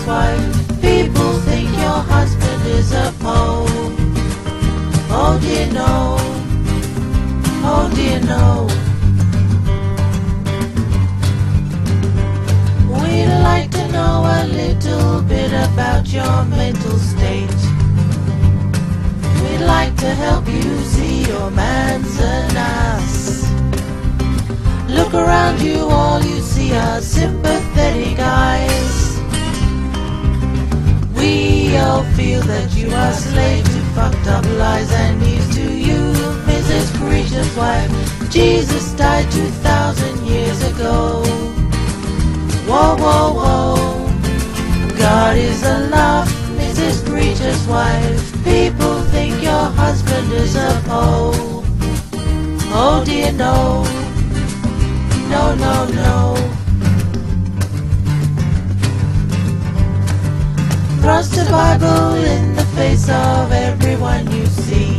his wife. People think your husband is a pole. Oh dear no, oh dear no. We'd like to know a little bit about your mental state. We'd like to help you see your man's an ass. Look around you, all you see are sympathetic eyes. We all feel that you are slave to fucked up lies and news to you, Mrs. Preacher's wife. Jesus died 2,000 years ago. Whoa, whoa, whoa. God is a love, Mrs. Preacher's wife. People think your husband is a pole. Oh dear no. No, no, no. Thrust the Bible in the face of everyone you see.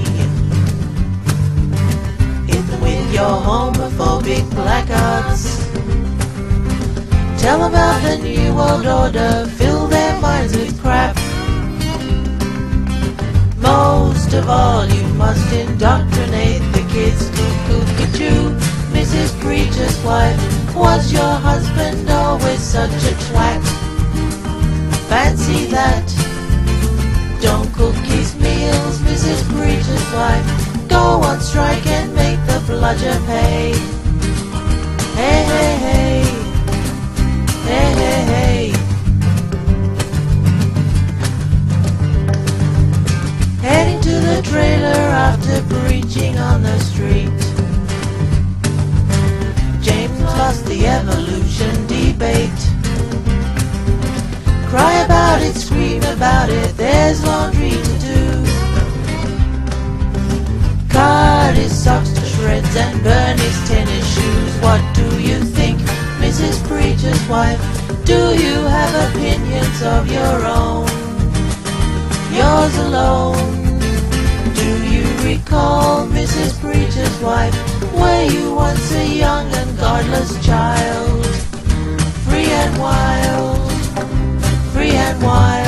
Even with your homophobic placards, tell them about the New World Order, fill their minds with crap. Most of all, you must indoctrinate the kids. Cuckoo, Mrs. Preacher's wife, was your husband always such a twat? Fancy that. Don't cook his meals, Mrs. Preacher's wife. Go on strike and make the bludger pay. Hey, hey, hey. Hey, hey, hey. Heading to the trailer after preaching on the street. Lost the evolution debate. Cry about it, scream about it, there's laundry to do. Cut his socks to shreds and burn his tennis shoes. What do you think, Mrs. Preacher's wife? Do you have opinions of your own? Yours alone. Do you recall, Mrs. Preacher's wife, were you once a young and godless child, free and wild, free and wild?